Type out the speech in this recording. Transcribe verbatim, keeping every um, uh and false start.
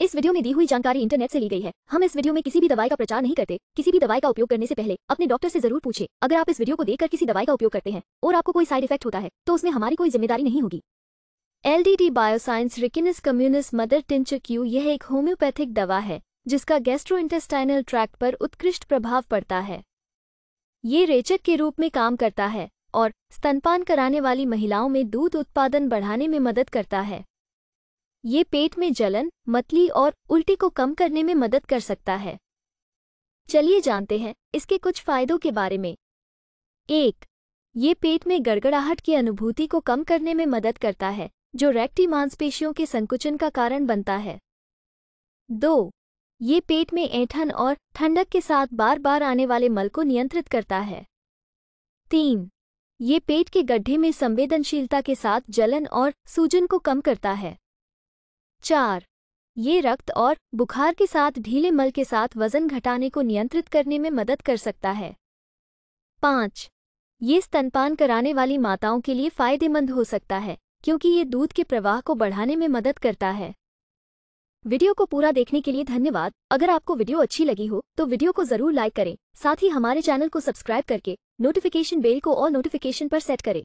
इस वीडियो में दी हुई जानकारी इंटरनेट से ली गई है। हम इस वीडियो में किसी भी दवाई का प्रचार नहीं करते। किसी भी दवाई का उपयोग करने से पहले अपने डॉक्टर से जरूर पूछें। अगर आप इस वीडियो को देखकर किसी दवाई का उपयोग करते हैं और आपको कोई साइड इफेक्ट होता है तो उसमें हमारी कोई जिम्मेदारी नहीं होगी। LDD bioscience ricinus communis mother tincture यह एक होम्योपैथिक दवा है जिसका गैस्ट्रोइंटेस्टाइनल ट्रैक्ट पर उत्कृष्ट प्रभाव पड़ता है। ये रेचक के रूप में काम करता है और स्तनपान कराने वाली महिलाओं में दूध उत्पादन बढ़ाने में मदद करता है। ये पेट में जलन, मतली और उल्टी को कम करने में मदद कर सकता है। चलिए जानते हैं इसके कुछ फायदों के बारे में। एक, ये पेट में गड़गड़ाहट की अनुभूति को कम करने में मदद करता है जो रेक्टी मांसपेशियों के संकुचन का कारण बनता है। दो, ये पेट में ऐंठन और ठंडक के साथ बार बार आने वाले मल को नियंत्रित करता है। तीन, ये पेट के गड्ढे में संवेदनशीलता के साथ जलन और सूजन को कम करता है। चार, ये रक्त और बुखार के साथ ढीले मल के साथ वजन घटाने को नियंत्रित करने में मदद कर सकता है। पाँच, ये स्तनपान कराने वाली माताओं के लिए फायदेमंद हो सकता है क्योंकि ये दूध के प्रवाह को बढ़ाने में मदद करता है। वीडियो को पूरा देखने के लिए धन्यवाद। अगर आपको वीडियो अच्छी लगी हो तो वीडियो को जरूर लाइक करें। साथ ही हमारे चैनल को सब्सक्राइब करके नोटिफिकेशन बेल को और नोटिफिकेशन पर सेट करें।